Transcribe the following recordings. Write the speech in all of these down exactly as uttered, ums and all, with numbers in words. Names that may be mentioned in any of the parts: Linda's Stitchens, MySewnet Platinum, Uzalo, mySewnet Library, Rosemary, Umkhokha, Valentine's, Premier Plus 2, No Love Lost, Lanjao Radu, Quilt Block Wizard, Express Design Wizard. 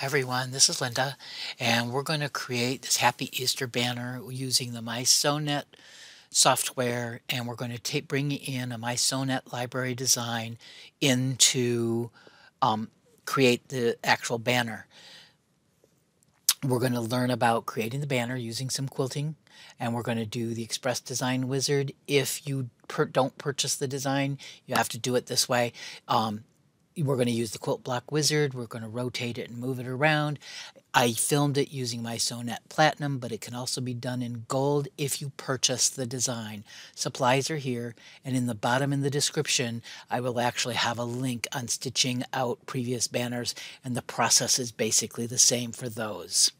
Hi everyone, this is Linda, and we're going to create this Happy Easter banner using the MySewnet software, and we're going to take, bring in a MySewnet library design in to um, create the actual banner. We're going to learn about creating the banner using some quilting, and we're going to do the Express Design Wizard. If you per don't purchase the design, you have to do it this way. Um, We're going to use the Quilt Block Wizard. We're going to rotate it and move it around. I filmed it using MySewnet Platinum, but it can also be done in gold if you purchase the design. Supplies are here, and in the bottom in the description, I will actually have a link on stitching out previous banners, and the process is basically the same for those.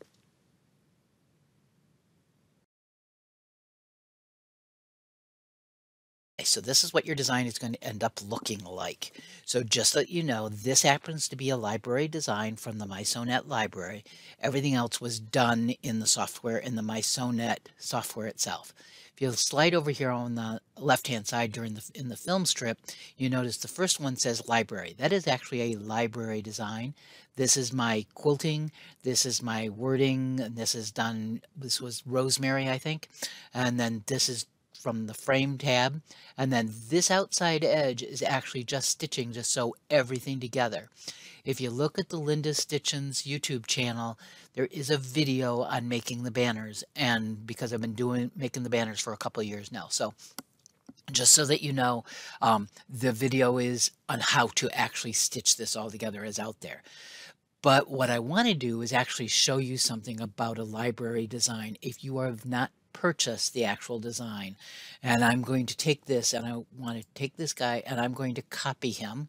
So this is what your design is going to end up looking like. So just so you know, this happens to be a library design from the MySewnet library. Everything else was done in the software, in the MySewnet software itself. If you slide over here on the left-hand side during the in the film strip, you notice the first one says library. That is actually a library design. This is my quilting. This is my wording. And this is done. This was Rosemary, I think. And then this is from the frame tab, and then this outside edge is actually just stitching to sew everything together. If you look at the Linda's Stitchens YouTube channel, there is a video on making the banners, and because I've been doing making the banners for a couple of years now, so just so that you know, um, the video is on how to actually stitch this all together is out there. But what I want to do is actually show you something about a library design if you have not purchase the actual design. And I'm going to take this, and I want to take this guy, and I'm going to copy him,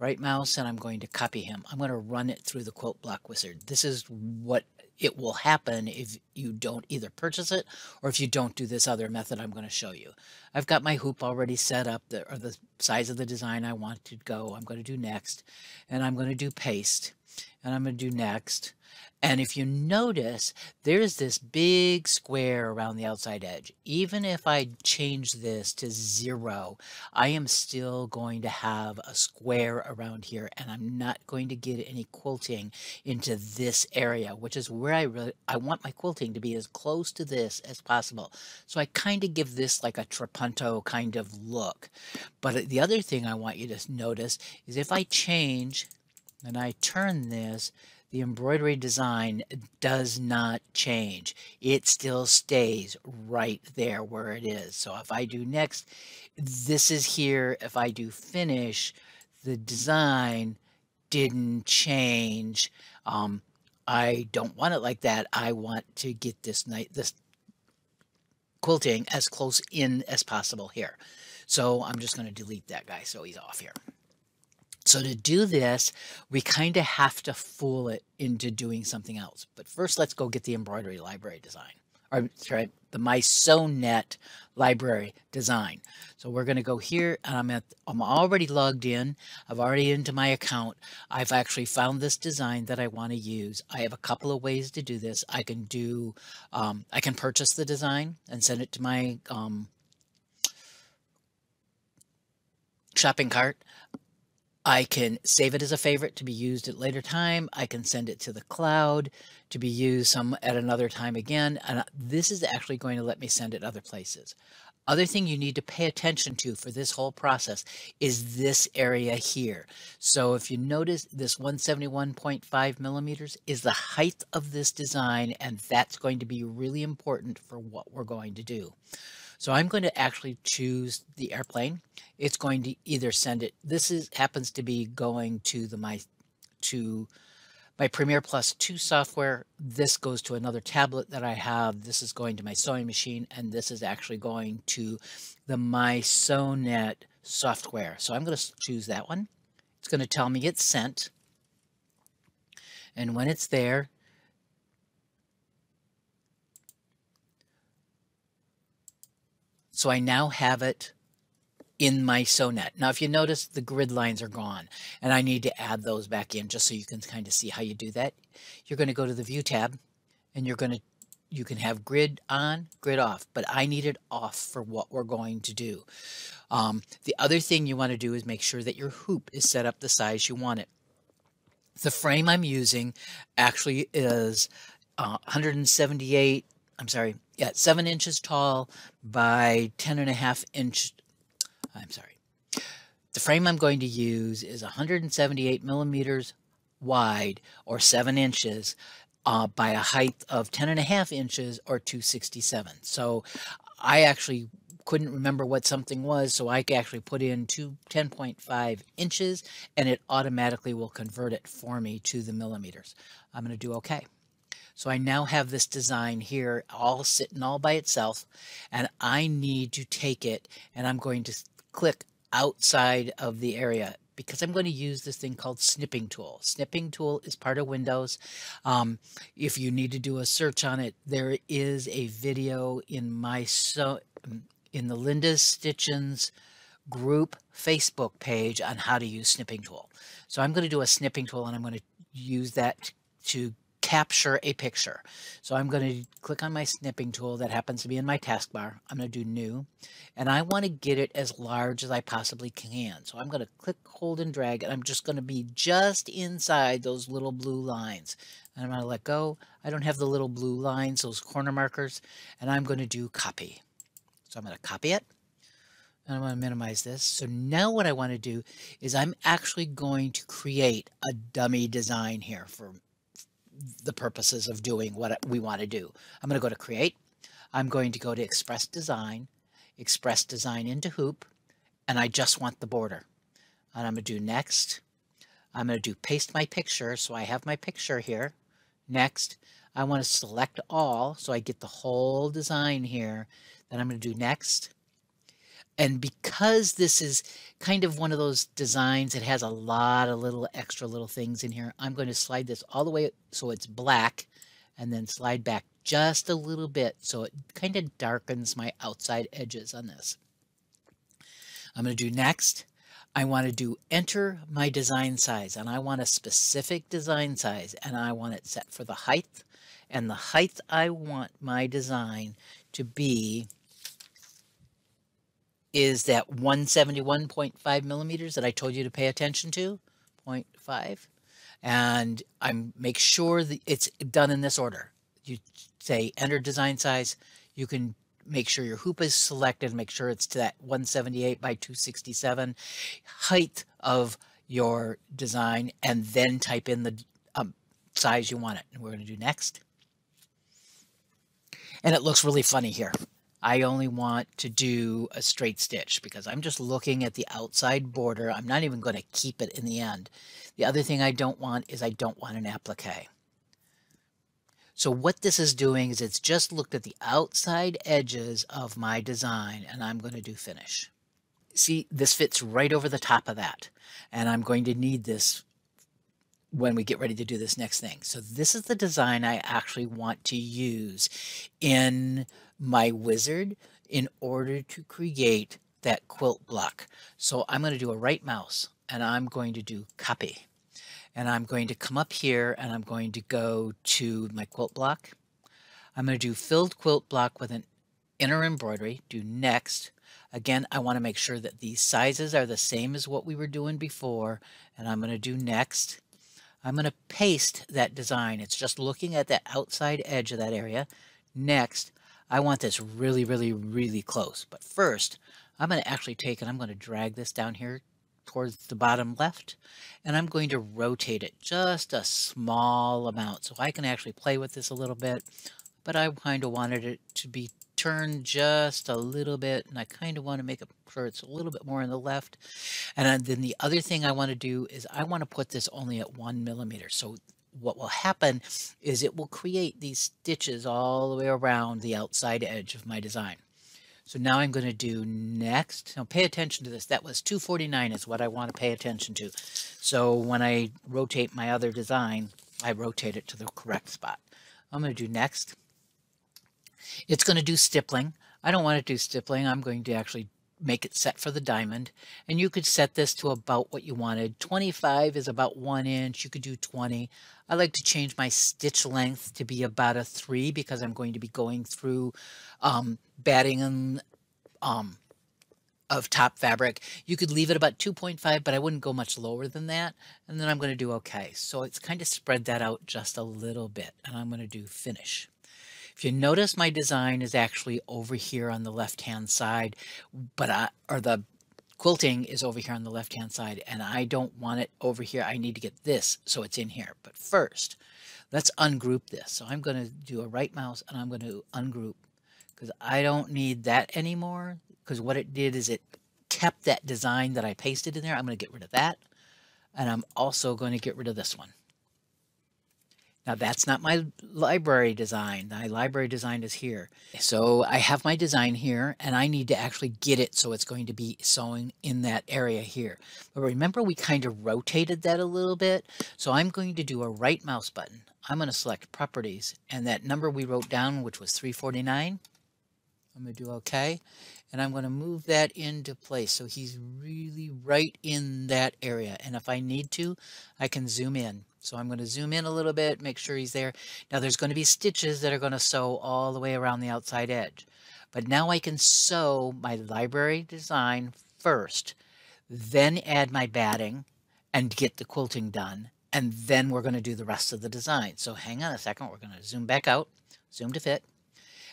right mouse, and I'm going to copy him. I'm going to run it through the Quilt Block Wizard. This is what it will happen if you don't either purchase it or if you don't do this other method I'm going to show you. I've got my hoop already set up, the, or the size of the design I want to go. I'm going to do next, and I'm going to do paste, and I'm going to do next. And if you notice, there's this big square around the outside edge. Even if I change this to zero, I am still going to have a square around here, and I'm not going to get any quilting into this area, which is where I really, I want my quilting to be as close to this as possible. So I kind of give this like a trapunto kind of look. But the other thing I want you to notice is if I change and I turn this, the embroidery design does not change. It still stays right there where it is. So if I do next, this is here. If I do finish, the design didn't change. Um, I don't want it like that. I want to get this night, this quilting as close in as possible here. So I'm just going to delete that guy so he's off here. So to do this, we kind of have to fool it into doing something else. But first, let's go get the embroidery library design, or sorry, the MySewnet library design. So we're going to go here, and I'm at, I'm already logged in. I've already into my account. I've actually found this design that I want to use. I have a couple of ways to do this. I can do, um, I can purchase the design and send it to my um, shopping cart. I can save it as a favorite to be used at later time. I can send it to the cloud to be used some at another time again. And this is actually going to let me send it other places. Other thing you need to pay attention to for this whole process is this area here. So if you notice, this one seventy-one point five millimeters is the height of this design, and that's going to be really important for what we're going to do. So I'm going to actually choose the airplane. It's going to either send it, this is happens to be going to the my to my Premier Plus two software. This goes to another tablet that I have. This is going to my sewing machine, and this is actually going to the MySewnet software. So I'm going to choose that one. It's going to tell me it's sent. And when it's there, so I now have it in MySewnet. Now, if you notice, the grid lines are gone, and I need to add those back in just so you can kind of see how you do that. You're going to go to the View tab, and you're going to, you can have grid on, grid off, but I need it off for what we're going to do. Um, the other thing you want to do is make sure that your hoop is set up the size you want it. The frame I'm using actually is uh, one hundred seventy-eight, I'm sorry, yeah, seven inches tall by ten and a half inch. I'm sorry. The frame I'm going to use is one hundred seventy-eight millimeters wide, or seven inches, uh, by a height of ten and a half inches, or two sixty-seven. So I actually couldn't remember what something was, so I actually put in two ten point five inches, and it automatically will convert it for me to the millimeters. I'm going to do okay. So I now have this design here all sitting all by itself, and I need to take it, and I'm going to click outside of the area, because I'm going to use this thing called snipping tool. Snipping tool is part of Windows. Um, if you need to do a search on it, there is a video in my so in the Linda's Stitchens group Facebook page on how to use snipping tool. So I'm going to do a snipping tool, and I'm going to use that to capture a picture. So I'm going to click on my snipping tool that happens to be in my taskbar. I'm going to do new, and I want to get it as large as I possibly can. So I'm going to click, hold, and drag, and I'm just going to be just inside those little blue lines. And I'm going to let go. I don't have the little blue lines, those corner markers, and I'm going to do copy. So I'm going to copy it, and I'm going to minimize this. So now what I want to do is I'm actually going to create a dummy design here for the purposes of doing what we want to do. I'm going to go to Create. I'm going to go to Express Design, Express Design into Hoop, and I just want the border. And I'm going to do Next. I'm going to do Paste My Picture, so I have my picture here. Next. I want to select all, so I get the whole design here. Then I'm going to do Next. And because this is kind of one of those designs that has a lot of little extra little things in here, I'm going to slide this all the way so it's black, and then slide back just a little bit so it kind of darkens my outside edges on this. I'm going to do Next. I want to do Enter My Design Size, and I want a specific design size, and I want it set for the height, and the height I want my design to be is that one seventy-one point five millimeters that I told you to pay attention to, point five. And I make sure that it's done in this order. You say Enter Design Size. You can make sure your hoop is selected, make sure it's to that one seventy-eight by two sixty-seven height of your design, and then type in the um, size you want it. And we're going to do Next. And it looks really funny here. I only want to do a straight stitch because I'm just looking at the outside border. I'm not even going to keep it in the end. The other thing I don't want is I don't want an applique. So what this is doing is it's just looked at the outside edges of my design, and I'm going to do Finish. See, this fits right over the top of that, and I'm going to need this when we get ready to do this next thing. So this is the design I actually want to use in my wizard in order to create that quilt block. So I'm going to do a right mouse, and I'm going to do Copy. And I'm going to come up here, and I'm going to go to my quilt block. I'm going to do Filled Quilt Block with an Inner Embroidery. Do Next. Again, I want to make sure that these sizes are the same as what we were doing before. And I'm going to do Next. I'm going to paste that design. It's just looking at that outside edge of that area. Next. I want this really, really, really close. But first, I'm going to actually take, and I'm going to drag this down here towards the bottom left, and I'm going to rotate it just a small amount so I can actually play with this a little bit. But I kind of wanted it to be turned just a little bit, and I kind of want to make it sure it's a little bit more on the left. And then the other thing I want to do is I want to put this only at one millimeter. So what will happen is it will create these stitches all the way around the outside edge of my design. So now I'm going to do Next. Now pay attention to this. That was two forty-nine is what I want to pay attention to. So when I rotate my other design, I rotate it to the correct spot. I'm going to do Next. It's going to do stippling. I don't want to do stippling. I'm going to actually make it set for the diamond, and you could set this to about what you wanted. twenty-five is about one inch. You could do twenty. I like to change my stitch length to be about a three because I'm going to be going through um, batting and um, of top fabric. You could leave it about two point five, but I wouldn't go much lower than that. And then I'm going to do okay. So it's kind of spread that out just a little bit. And I'm going to do finish. If you notice, my design is actually over here on the left-hand side, but I, or the quilting is over here on the left-hand side, and I don't want it over here. I need to get this, so it's in here. But first, let's ungroup this. So I'm going to do a right mouse, and I'm going to ungroup, because I don't need that anymore, because what it did is it kept that design that I pasted in there. I'm going to get rid of that, and I'm also going to get rid of this one. Now that's not my library design. My library design is here. So I have my design here, and I need to actually get it so it's going to be sewing in that area here. But remember, we kind of rotated that a little bit. So I'm going to do a right mouse button. I'm going to select properties, and that number we wrote down, which was three forty-nine. I'm going to do okay. And I'm going to move that into place. So he's really right in that area. And if I need to, I can zoom in. So I'm going to zoom in a little bit, make sure he's there. Now there's going to be stitches that are going to sew all the way around the outside edge. But now I can sew my library design first, then add my batting and get the quilting done. And then we're going to do the rest of the design. So hang on a second. We're going to zoom back out, zoom to fit.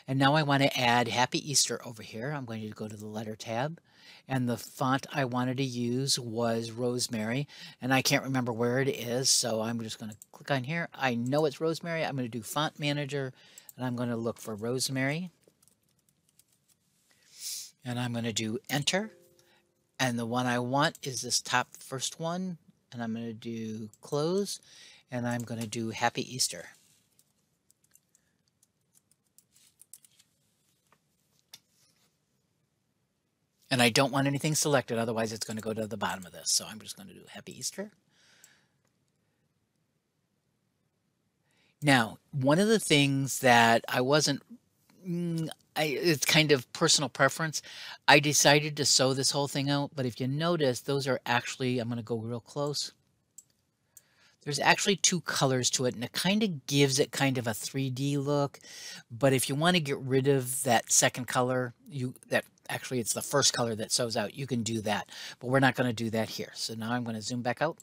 And now I want to add Happy Easter over here. I'm going to go to the letter tab. And the font I wanted to use was Rosemary, and I can't remember where it is, so I'm just going to click on here. I know it's Rosemary. I'm going to do Font Manager, and I'm going to look for Rosemary, and I'm going to do Enter, and the one I want is this top first one, and I'm going to do Close, and I'm going to do Happy Easter. And I don't want anything selected, otherwise it's going to go to the bottom of this. So I'm just going to do Happy Easter. Now, one of the things that I wasn't, I, it's kind of personal preference. I decided to sew this whole thing out, but if you notice, those are actually, I'm going to go real close. There's actually two colors to it, and it kind of gives it kind of a three D look. But if you want to get rid of that second color, you that actually it's the first color that sews out, you can do that. But we're not going to do that here. So now I'm going to zoom back out.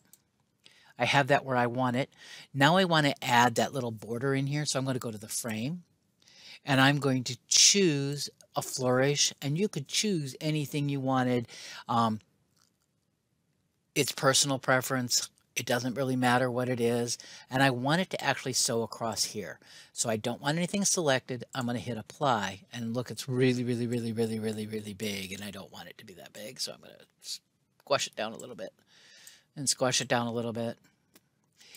I have that where I want it. Now I want to add that little border in here. So I'm going to go to the frame, and I'm going to choose a flourish. And you could choose anything you wanted. Um, it's personal preference. It doesn't really matter what it is. And I want it to actually sew across here. So I don't want anything selected. I'm going to hit apply, and look, it's really, really, really, really, really, really big. And I don't want it to be that big. So I'm going to squash it down a little bit and squash it down a little bit.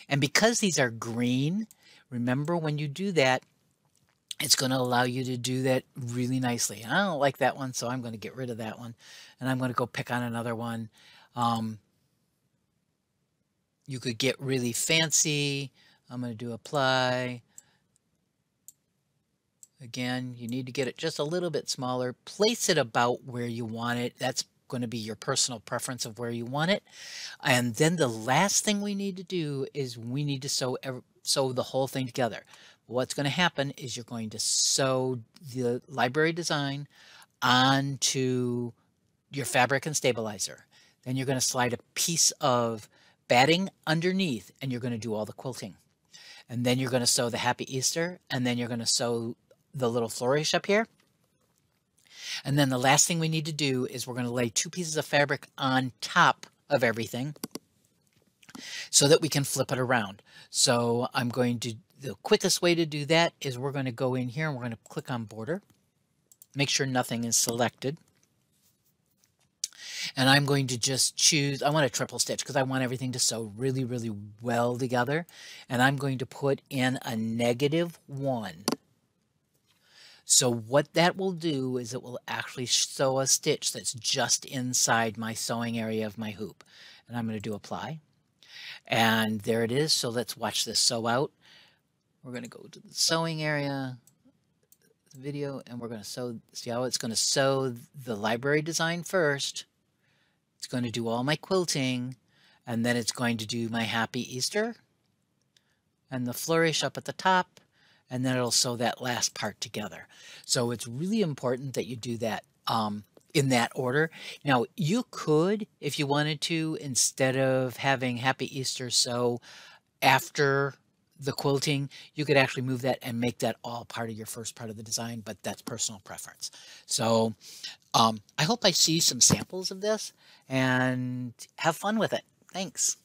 And because these are green, remember when you do that, it's going to allow you to do that really nicely. And I don't like that one, so I'm going to get rid of that one, and I'm going to go pick on another one. Um, You could get really fancy. I'm going to do apply. Again, you need to get it just a little bit smaller. Place it about where you want it. That's going to be your personal preference of where you want it. And then the last thing we need to do is we need to sew, sew the whole thing together. What's going to happen is you're going to sew the library design onto your fabric and stabilizer. Then you're going to slide a piece of batting underneath, and you're going to do all the quilting, and then you're going to sew the Happy Easter, and then you're going to sew the little flourish up here. And then the last thing we need to do is we're going to lay two pieces of fabric on top of everything so that we can flip it around. So I'm going to, the quickest way to do that is we're going to go in here and we're going to click on border, make sure nothing is selected. And I'm going to just choose, I want a triple stitch because I want everything to sew really, really well together. And I'm going to put in a negative one. So what that will do is it will actually sew a stitch that's just inside my sewing area of my hoop. And I'm going to do apply. And there it is. So let's watch this sew out. We're going to go to the sewing area video, and we're going to sew, see how it's going to sew the library design first. It's going to do all my quilting, and then it's going to do my Happy Easter and the flourish up at the top, and then it'll sew that last part together. So it's really important that you do that. Um, in that order. Now you could, if you wanted to, instead of having Happy Easter Sew after the quilting, you could actually move that and make that all part of your first part of the design, but that's personal preference. So um, I hope I see some samples of this and have fun with it. Thanks.